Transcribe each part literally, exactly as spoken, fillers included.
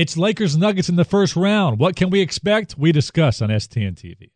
It's Lakers Nuggets in the first round. What can we expect? We discuss on S T N T V.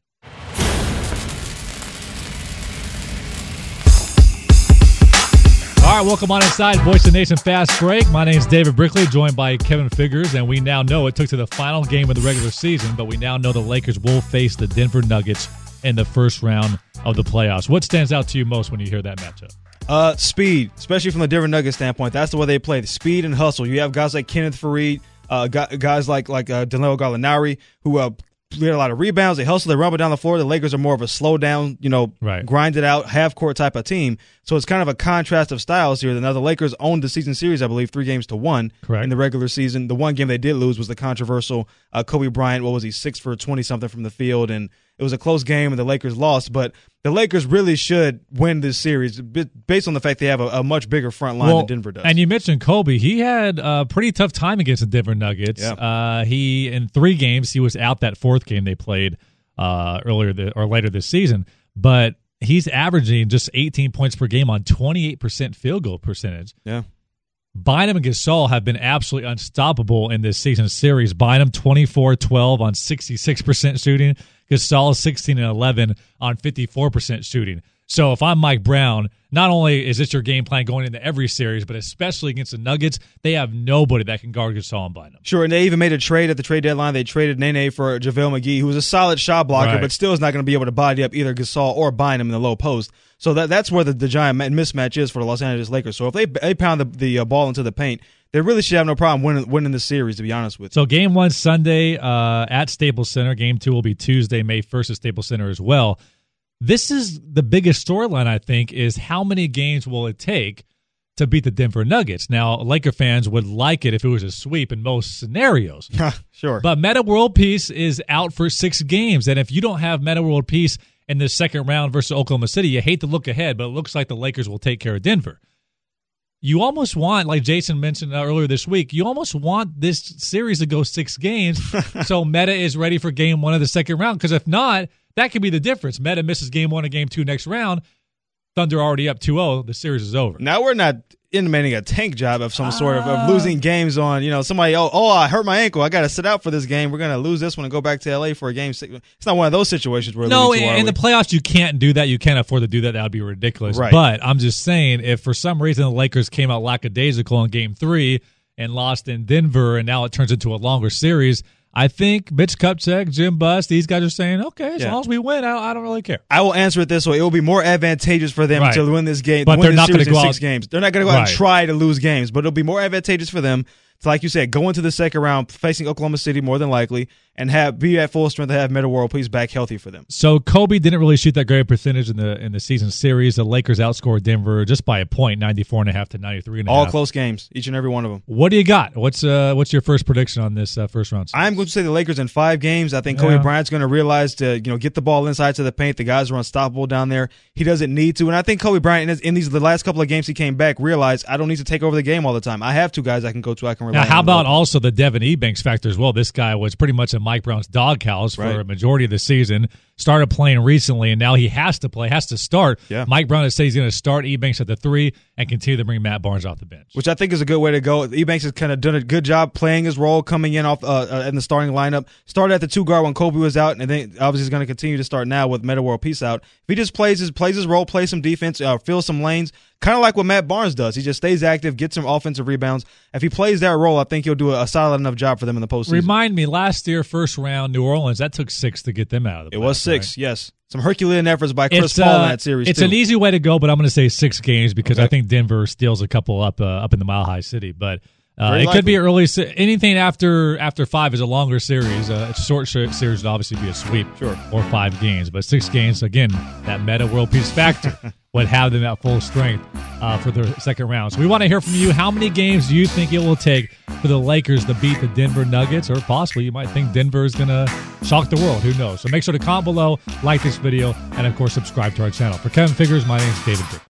All right, welcome on inside, Voice of the Nation Fast Break. My name is David Brickley, joined by Kevin Figgers, and we now know it took to the final game of the regular season, but we now know the Lakers will face the Denver Nuggets in the first round of the playoffs. What stands out to you most when you hear that matchup? Uh, speed, especially from the Denver Nuggets standpoint. That's the way they play, the speed and hustle. You have guys like Kenneth Faried, uh, guys like like uh, Danilo Gallinari, who uh, get a lot of rebounds. They hustle, they rumble down the floor. The Lakers are more of a slow down, you know, right. grind it out, half court type of team. So it's kind of a contrast of styles here. Now the Lakers owned the season series, I believe, three games to one Correct. in the regular season. The one game they did lose was the controversial uh, Kobe Bryant. What was he, six for twenty something from the field, and it was a close game, and the Lakers lost. But the Lakers really should win this series based on the fact they have a, a much bigger front line well, than Denver does. And you mentioned Kobe. He had a pretty tough time against the Denver Nuggets. Yeah. Uh, he in three games, he was out that fourth game they played uh, earlier the, or later this season. But he's averaging just eighteen points per game on twenty-eight percent field goal percentage. Yeah. Bynum and Gasol have been absolutely unstoppable in this season's series. Bynum twenty-four twelve on sixty-six percent shooting. Gasol sixteen and eleven on fifty-four percent shooting. So if I'm Mike Brown, not only is this your game plan going into every series, but especially against the Nuggets, they have nobody that can guard Gasol and Bynum. Sure, and they even made a trade at the trade deadline. They traded Nene for JaVale McGee, who was a solid shot blocker, right. but still is not going to be able to body up either Gasol or Bynum in the low post. So that that's where the, the giant mismatch is for the Los Angeles Lakers. So if they they pound the, the uh, ball into the paint, they really should have no problem winning winning the series, to be honest with you. So game one Sunday uh, at Staples Center. Game two will be Tuesday, May first at Staples Center as well. This is the biggest storyline, I think, is how many games will it take to beat the Denver Nuggets? Now, Laker fans would like it if it was a sweep in most scenarios. Sure. But Metta World Peace is out for six games, and if you don't have Metta World Peace in the second round versus Oklahoma City, you hate to look ahead, but it looks like the Lakers will take care of Denver. You almost want, like Jason mentioned earlier this week, you almost want this series to go six games so Metta is ready for game one of the second round. Because if not, that could be the difference. Metta misses game one and game two next round. Thunder already up two oh. The series is over. Now we're not intimating a tank job of some uh, sort of, of losing games on, you know, somebody, oh, oh I hurt my ankle. I got to sit out for this game. We're going to lose this one and go back to L A for a game six. It's not one of those situations where No, in, in the playoffs, you can't do that. You can't afford to do that. That would be ridiculous. Right. But I'm just saying, if for some reason the Lakers came out lackadaisical in game three and lost in Denver, and now it turns into a longer series, I think Mitch Kupchak, Jim Buss, these guys are saying, okay, as yeah. long as we win, I, I don't really care. I will answer it this way. It will be more advantageous for them right. to win this game, but win they're this not series go in out. six games. They're not going to go right. out and try to lose games, but it'll be more advantageous for them to, like you said, go into the second round, facing Oklahoma City more than likely, and have be at full strength to have Metta World Peace back healthy for them. So Kobe didn't really shoot that great percentage in the in the season series. The Lakers outscored Denver just by a point, ninety-four point five to ninety-three point five. All close games, each and every one of them. What do you got? What's uh, what's your first prediction on this uh, first round series? I'm going to say the Lakers in five games. I think Kobe yeah. Bryant's going to realize to you know get the ball inside to the paint. The guys are unstoppable down there. He doesn't need to. And I think Kobe Bryant, in, in these the last couple of games he came back, realized I don't need to take over the game all the time. I have two guys I can go to. I can rely on. Now, how about also the Devin Ebanks factor as well? This guy was pretty much a Mike Brown's doghouse for right. a majority of the season, started playing recently, and now he has to play, has to start. Yeah. Mike Brown has said he's going to start Ebanks at the three and continue to bring Matt Barnes off the bench. Which I think is a good way to go. Ebanks has kind of done a good job playing his role, coming in off uh, uh, in the starting lineup. Started at the two guard when Kobe was out, and then obviously he's going to continue to start now with Metta World Peace out. If he just plays his, plays his role, plays some defense, uh, fills some lanes, kind of like what Matt Barnes does. He just stays active, gets some offensive rebounds. If he plays that role, I think he'll do a solid enough job for them in the postseason. Remind me, last year, first round, New Orleans, that took six to get them out of the playoffs. It was six, right? yes. Some Herculean efforts by Chris Paul uh, in that series, It's too. an easy way to go, but I'm going to say six games because okay. I think Denver steals a couple up uh, up in the Mile High City. But uh, it likely. could be early. Anything after after five is a longer series. Uh, a short series would obviously be a sweep sure. or five games. But six games, again, that Metta World Peace factor would have them at full strength uh, for the second round. So we want to hear from you. How many games do you think it will take for the Lakers to beat the Denver Nuggets? Or possibly you might think Denver is going to shock the world. Who knows? So make sure to comment below, like this video, and of course subscribe to our channel. For Kevin Figgers, my name is David Brick.